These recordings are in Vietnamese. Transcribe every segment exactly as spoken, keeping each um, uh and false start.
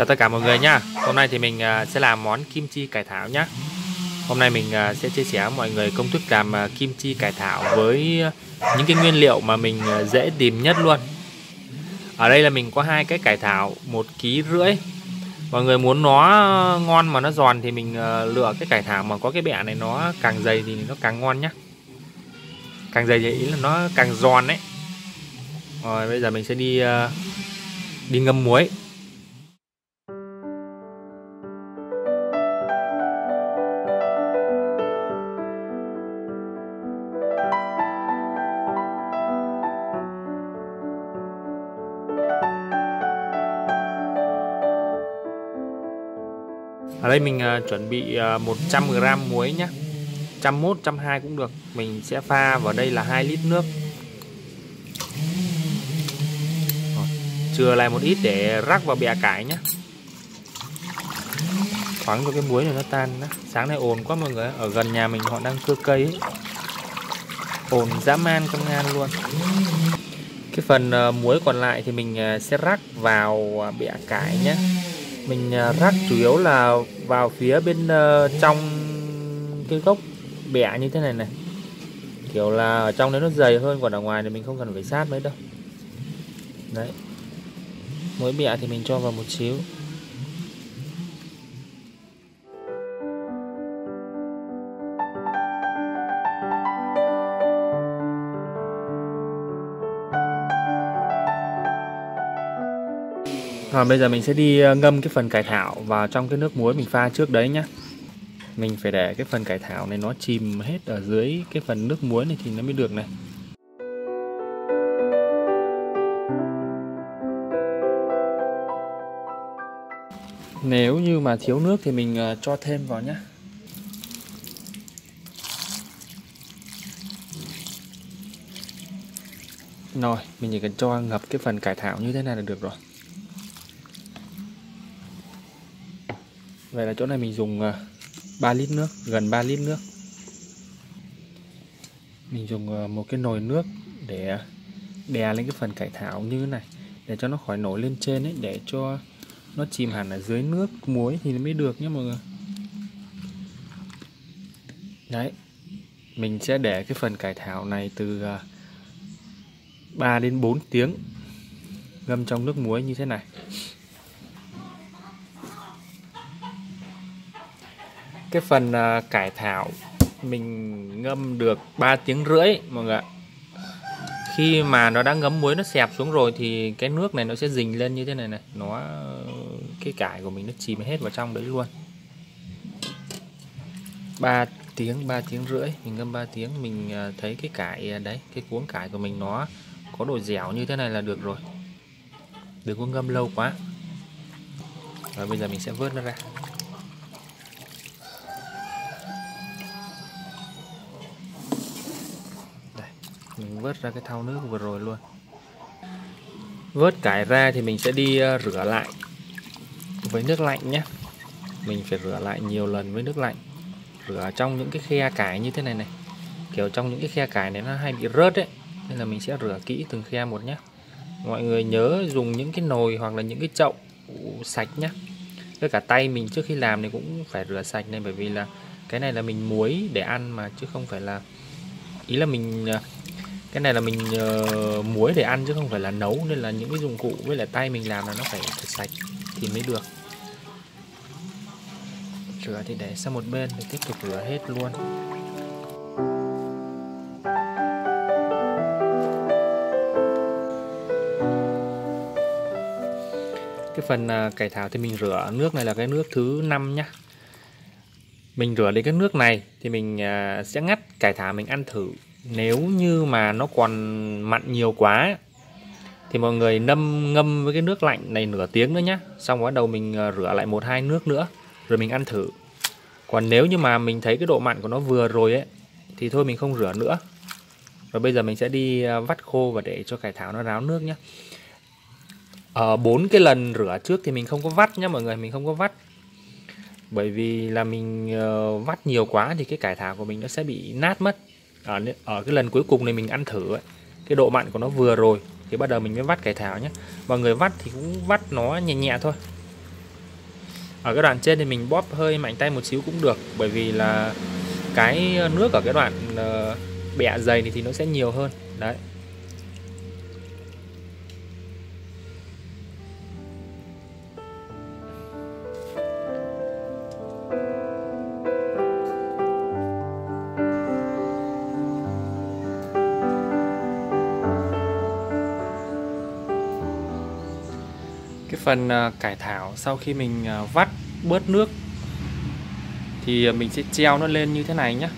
Chào tất cả mọi người nhá. Hôm nay thì mình sẽ làm món kim chi cải thảo nhá. Hôm nay mình sẽ chia sẻ với mọi người công thức làm kim chi cải thảo với những cái nguyên liệu mà mình dễ tìm nhất luôn. Ở đây là mình có hai cái cải thảo một ký rưỡi. Mọi người muốn nó ngon mà nó giòn thì mình lựa cái cải thảo mà có cái bẹ này, nó càng dày thì nó càng ngon nhá. Càng dày thì ý là nó càng giòn đấy. Rồi bây giờ mình sẽ đi đi ngâm muối. Ở đây mình uh, chuẩn bị uh, một trăm gam muối nhé, một trăm mốt, một trăm hai cũng được. Mình sẽ pha vào đây là hai lít nước. Rồi, chừa lại một ít để rắc vào bẹ cải nhé. Thoáng cho cái muối này nó tan đó. Sáng nay ồn quá mọi người. Ở gần nhà mình họ đang cưa cây ấy. Ồn dã man trong ngan luôn. Cái phần uh, muối còn lại thì mình uh, sẽ rắc vào uh, bẹ cải nhé. Mình rắc chủ yếu là vào phía bên uh, trong cái gốc bẹ như thế này này. Kiểu là ở trong đấy nó dày hơn, còn ở ngoài thì mình không cần phải sát mấy đâu. Đấy. Mỗi bẹ thì mình cho vào một xíu. Rồi bây giờ mình sẽ đi ngâm cái phần cải thảo vào trong cái nước muối mình pha trước đấy nhá. Mình phải để cái phần cải thảo này nó chìm hết ở dưới cái phần nước muối này thì nó mới được này. Nếu như mà thiếu nước thì mình cho thêm vào nhá. Rồi, mình chỉ cần cho ngập cái phần cải thảo như thế này là được rồi. Vậy là chỗ này mình dùng ba lít nước, gần ba lít nước. Mình dùng một cái nồi nước để đè lên cái phần cải thảo như thế này, để cho nó khỏi nổi lên trên ấy, để cho nó chìm hẳn ở dưới nước muối thì nó mới được nhé mọi người. Đấy. Mình sẽ để cái phần cải thảo này từ ba đến bốn tiếng ngâm trong nước muối như thế này. Cái phần cải thảo mình ngâm được ba tiếng rưỡi mọi người ạ. Khi mà nó đã ngấm muối, nó xẹp xuống rồi thì cái nước này nó sẽ rình lên như thế này này, nó cái cải của mình nó chìm hết vào trong đấy luôn. ba tiếng, ba tiếng rưỡi, mình ngâm ba tiếng, mình thấy cái cải đấy, cái cuống cải của mình nó có độ dẻo như thế này là được rồi. Đừng có ngâm lâu quá. Rồi bây giờ mình sẽ vớt nó ra. Mình vớt ra cái thau nước vừa rồi luôn. Vớt cải ra thì mình sẽ đi rửa lại với nước lạnh nhé. Mình phải rửa lại nhiều lần với nước lạnh. Rửa trong những cái khe cải như thế này này. Kiểu trong những cái khe cải này nó hay bị rớt ấy, nên là mình sẽ rửa kỹ từng khe một nhé. Mọi người nhớ dùng những cái nồi hoặc là những cái chậu sạch nhé. Với cả tay mình trước khi làm thì cũng phải rửa sạch này, bởi vì là cái này là mình muối để ăn mà, chứ không phải là, ý là mình, cái này là mình uh, muối để ăn chứ không phải là nấu, nên là những cái dụng cụ với lại tay mình làm là nó phải thật sạch thì mới được. Rửa thì để sang một bên để tiếp tục rửa hết luôn. Cái phần uh, cải thảo thì mình rửa nước này là cái nước thứ năm nhá. Mình rửa đến cái nước này thì mình uh, sẽ ngắt cải thảo mình ăn thử. Nếu như mà nó còn mặn nhiều quá thì mọi người ngâm ngâm với cái nước lạnh này nửa tiếng nữa nhé. Xong bắt đầu mình rửa lại một hai nước nữa rồi mình ăn thử. Còn nếu như mà mình thấy cái độ mặn của nó vừa rồi ấy thì thôi mình không rửa nữa. Rồi bây giờ mình sẽ đi vắt khô và để cho cải thảo nó ráo nước nhé. Ở bốn cái lần rửa trước thì mình không có vắt nhé mọi người, mình không có vắt. Bởi vì là mình vắt nhiều quá thì cái cải thảo của mình nó sẽ bị nát mất. Ở, ở cái lần cuối cùng này mình ăn thử ấy, cái độ mặn của nó vừa rồi thì bắt đầu mình mới vắt cải thảo nhé. Mọi người vắt thì cũng vắt nó nhẹ nhẹ thôi, Ở cái đoạn trên thì mình bóp hơi mạnh tay một xíu cũng được, bởi vì là cái nước ở cái đoạn bẹ dày thì nó sẽ nhiều hơn đấy. Phần cải thảo sau khi mình vắt bớt nước thì mình sẽ treo nó lên như thế này nhé.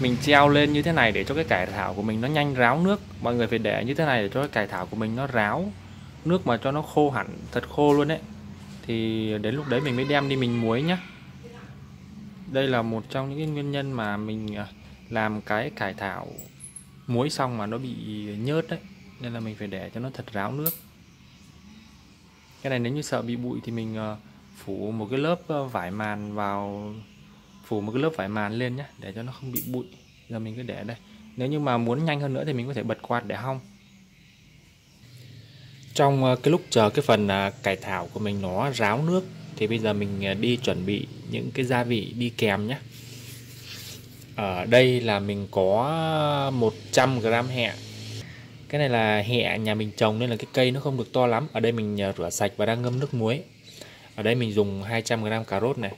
Mình treo lên như thế này để cho cái cải thảo của mình nó nhanh ráo nước. Mọi người phải để như thế này để cho cái cải thảo của mình nó ráo nước mà cho nó khô hẳn, thật khô luôn đấy. Thì đến lúc đấy mình mới đem đi mình muối nhé. Đây là một trong những cái nguyên nhân mà mình làm cái cải thảo muối xong mà nó bị nhớt đấy. Nên là mình phải để cho nó thật ráo nước. Cái này nếu như sợ bị bụi thì mình phủ một cái lớp vải màn vào, phủ một cái lớp vải màn lên nhé, để cho nó không bị bụi. Giờ mình cứ để đây. Nếu như mà muốn nhanh hơn nữa thì mình có thể bật quạt để hong. Trong cái lúc chờ cái phần cải thảo của mình nó ráo nước thì bây giờ mình đi chuẩn bị những cái gia vị đi kèm nhé. Ở đây là mình có một trăm gam hẹ. Cái này là hẹ nhà mình trồng nên là cái cây nó không được to lắm. Ở đây mình rửa sạch và đang ngâm nước muối. Ở đây mình dùng hai trăm gam cà rốt này,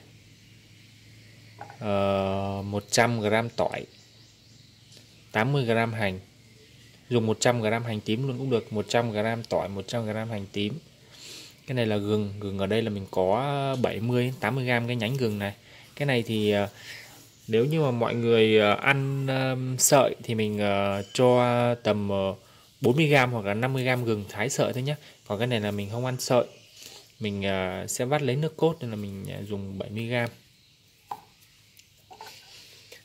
một trăm gam tỏi, tám mươi gam hành. Dùng một trăm gam hành tím luôn cũng được, một trăm gam tỏi, một trăm gam hành tím. Cái này là gừng, gừng ở đây là mình có bảy mươi đến tám mươi gam cái nhánh gừng này. Cái này thì nếu như mà mọi người ăn sợi thì mình cho tầm bốn mươi gam hoặc là năm mươi gam gừng thái sợi thôi nhé. Còn cái này là mình không ăn sợi, mình sẽ vắt lấy nước cốt nên là mình dùng bảy mươi gam.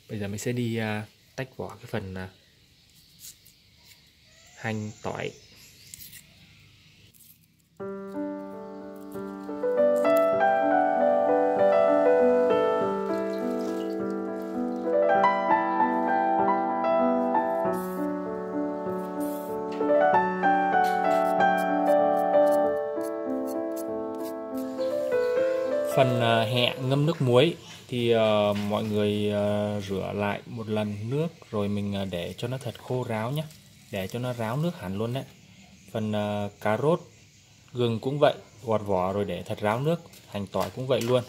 Bây giờ mình sẽ đi tách vỏ cái phần hành tỏi. Phần hẹ ngâm nước muối thì uh, mọi người uh, rửa lại một lần nước rồi mình uh, để cho nó thật khô ráo nhé, để cho nó ráo nước hẳn luôn đấy. Phần uh, cà rốt, gừng cũng vậy, gọt vỏ rồi để thật ráo nước, hành tỏi cũng vậy luôn.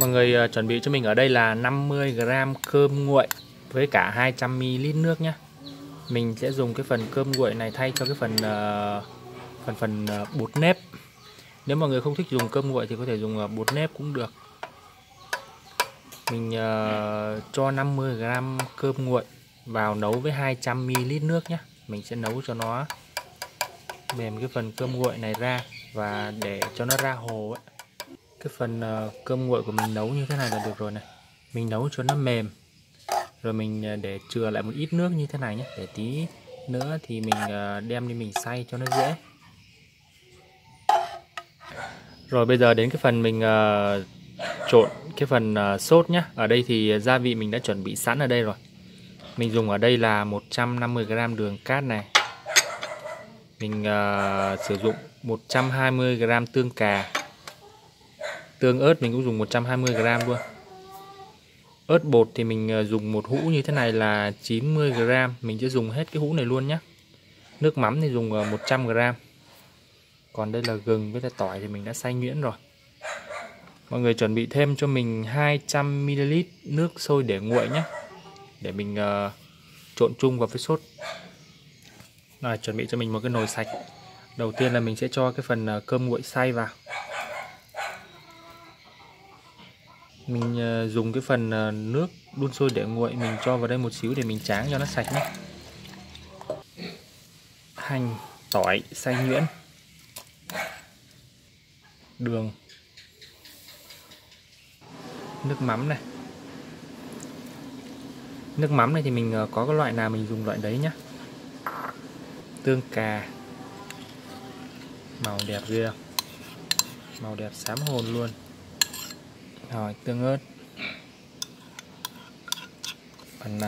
Mọi người chuẩn bị cho mình ở đây là năm mươi gam cơm nguội với cả hai trăm mi li lít nước nhé. Mình sẽ dùng cái phần cơm nguội này thay cho cái phần phần phần bột nếp. Nếu mọi người không thích dùng cơm nguội thì có thể dùng bột nếp cũng được. Mình uh, cho năm mươi gam cơm nguội vào nấu với hai trăm mi li lít nước nhé. Mình sẽ nấu cho nó mềm cái phần cơm nguội này ra và để cho nó ra hồ ấy. Cái phần cơm nguội của mình nấu như thế này là được rồi này. Mình nấu cho nó mềm. Rồi mình để chừa lại một ít nước như thế này nhé. Để tí nữa thì mình đem đi mình xay cho nó dễ. Rồi bây giờ đến cái phần mình trộn cái phần sốt nhé. Ở đây thì gia vị mình đã chuẩn bị sẵn ở đây rồi. Mình dùng ở đây là một trăm năm mươi gam đường cát này. Mình uh, sử dụng một trăm hai mươi gam tương cà. Tương ớt mình cũng dùng một trăm hai mươi gam luôn. Ớt bột thì mình dùng một hũ như thế này là chín mươi gam. Mình sẽ dùng hết cái hũ này luôn nhé. Nước mắm thì dùng một trăm gam. Còn đây là gừng với là tỏi thì mình đã xay nhuyễn rồi. Mọi người chuẩn bị thêm cho mình hai trăm mi li lít nước sôi để nguội nhé. Để mình uh, trộn chung vào với sốt. Rồi, chuẩn bị cho mình một cái nồi sạch. Đầu tiên là mình sẽ cho cái phần cơm nguội xay vào. Mình uh, dùng cái phần uh, nước đun sôi để nguội mình cho vào đây một xíu để mình tráng cho nó sạch nhé. Hành, tỏi xay nhuyễn, đường, nước mắm này. Nước mắm này thì mình có cái loại nào mình dùng loại đấy nhá. Tương cà, màu đẹp ghê không? Màu đẹp sám hồn luôn. Rồi tương ớt, phần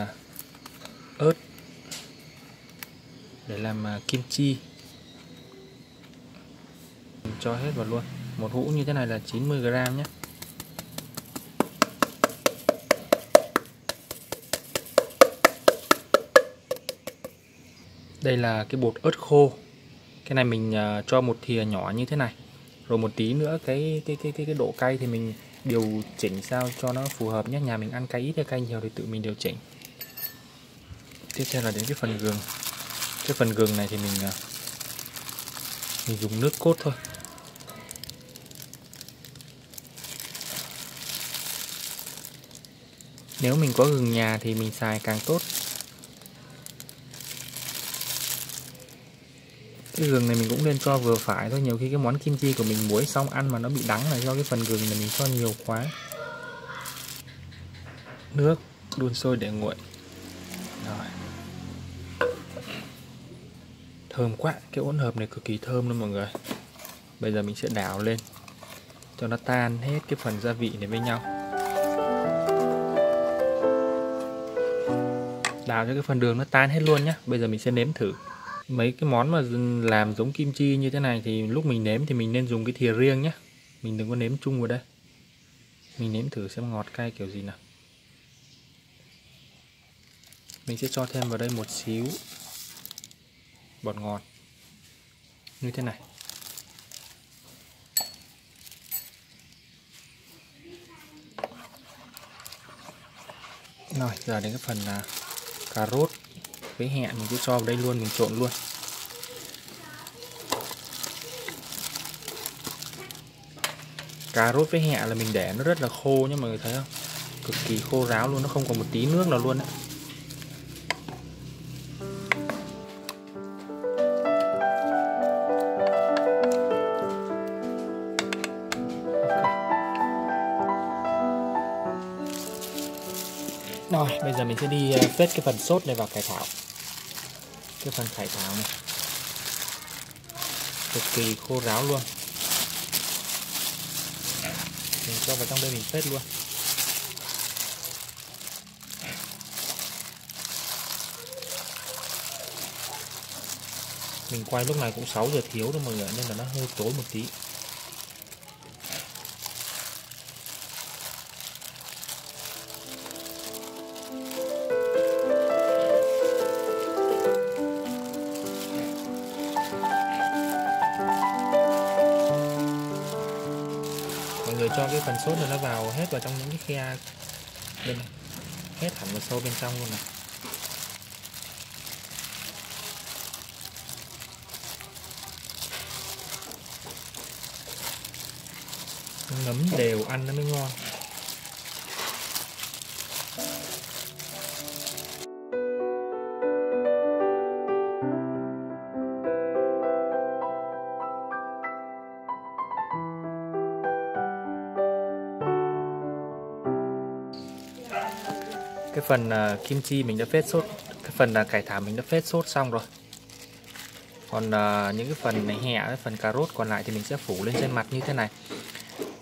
ớt để làm kim chi, mình cho hết vào luôn. Một hũ như thế này là chín mươi gờ-ram nhé. Đây là cái bột ớt khô. Cái này mình uh, cho một thìa nhỏ như thế này. Rồi một tí nữa cái cái cái cái, cái độ cay thì mình điều chỉnh sao cho nó phù hợp nhé. Nhà mình ăn cay ít hay cay nhiều thì tự mình điều chỉnh. Tiếp theo là đến cái phần gừng. Cái phần gừng này thì mình uh, mình dùng nước cốt thôi. Nếu mình có gừng nhà thì mình xài càng tốt. Cái gừng này mình cũng nên cho vừa phải thôi. Nhiều khi cái món kim chi của mình muối xong ăn mà nó bị đắng là do cái phần gừng này mình cho nhiều quá. Nước đun sôi để nguội. Rồi. Thơm quá. Cái hỗn hợp này cực kỳ thơm luôn mọi người. Bây giờ mình sẽ đảo lên cho nó tan hết cái phần gia vị này với nhau. Đảo cho cái phần đường nó tan hết luôn nhé. Bây giờ mình sẽ nếm thử. Mấy cái món mà làm giống kim chi như thế này thì lúc mình nếm thì mình nên dùng cái thìa riêng nhé. Mình đừng có nếm chung vào đây. Mình nếm thử xem ngọt cay kiểu gì nào. Mình sẽ cho thêm vào đây một xíu bột ngọt như thế này. Rồi, giờ đến cái phần là cà rốt với hẹ, mình cứ cho vào đây luôn, mình trộn luôn. Cà rốt với hẹ là mình để nó rất là khô nhé, mọi người thấy không? Cực kỳ khô ráo luôn, nó không còn một tí nước nào luôn đấy. Rồi, bây giờ mình sẽ đi phết cái phần sốt này vào cải thảo. Cái phần cải thảo này cực kỳ khô ráo luôn. Mình cho vào trong đây mình phết luôn. Mình quay lúc này cũng sáu giờ thiếu thôi mọi người, nên là nó hơi tối một tí. Cho cái phần sốt này nó vào hết vào trong những cái khe bên này, hết hẳn vào sâu bên trong luôn này. Ngấm đều ăn nó mới ngon. Cái phần uh, kim chi mình đã phết sốt, cái phần uh, cải thảo mình đã phết sốt xong rồi. Còn uh, những cái phần này hẹ, cái phần cà rốt còn lại thì mình sẽ phủ lên trên mặt như thế này.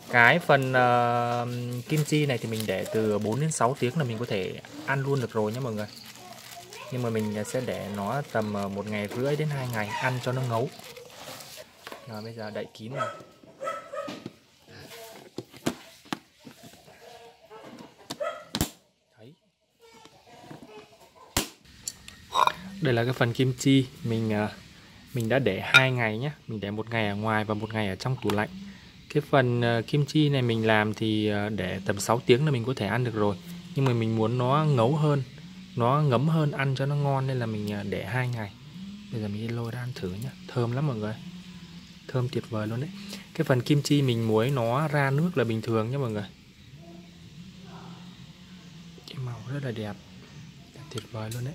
Cái phần uh, kim chi này thì mình để từ bốn đến sáu tiếng là mình có thể ăn luôn được rồi nhé mọi người. Nhưng mà mình sẽ để nó tầm một ngày rưỡi đến hai ngày ăn cho nó ngấu. Rồi bây giờ đậy kín vào. Đây là cái phần kim chi mình mình đã để hai ngày nhé, mình để một ngày ở ngoài và một ngày ở trong tủ lạnh. Cái phần kim chi này mình làm thì để tầm sáu tiếng là mình có thể ăn được rồi. Nhưng mà mình muốn nó ngấu hơn, nó ngấm hơn, ăn cho nó ngon nên là mình để hai ngày. Bây giờ mình đi lôi ra ăn thử nhé, thơm lắm mọi người, thơm tuyệt vời luôn đấy. Cái phần kim chi mình muối nó ra nước là bình thường nhé mọi người. rất là đẹp, đẹp tuyệt vời luôn đấy.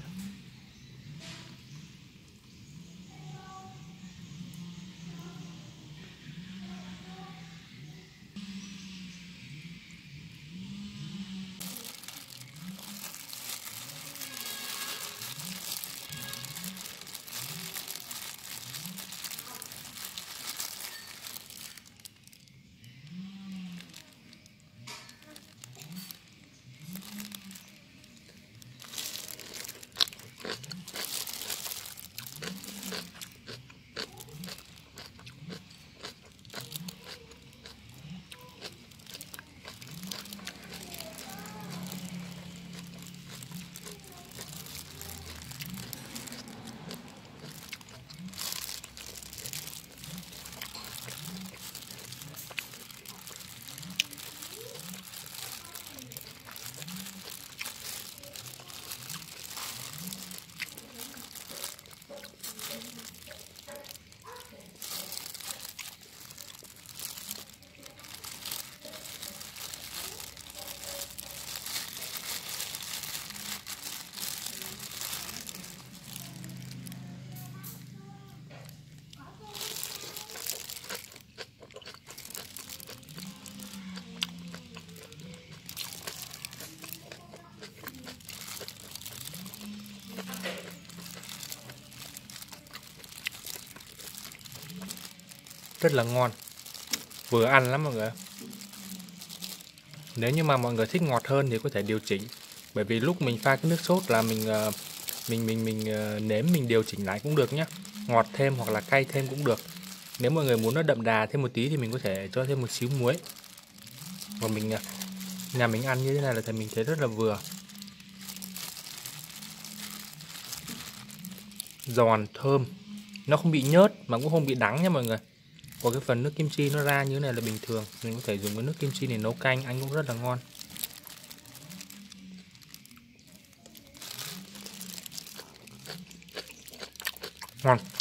Rất là ngon, vừa ăn lắm mọi người. Nếu như mà mọi người thích ngọt hơn thì có thể điều chỉnh, bởi vì lúc mình pha cái nước sốt là mình mình mình mình nếm mình điều chỉnh lại cũng được nhé, ngọt thêm hoặc là cay thêm cũng được. Nếu mọi người muốn nó đậm đà thêm một tí thì mình có thể cho thêm một xíu muối. Còn mình nhà mình ăn như thế này là thì mình thấy rất là vừa, giòn thơm, nó không bị nhớt mà cũng không bị đắng nha mọi người. Có cái phần nước kim chi nó ra như thế này là bình thường, mình có thể dùng cái nước kim chi để nấu canh ăn cũng rất là ngon. Ngon.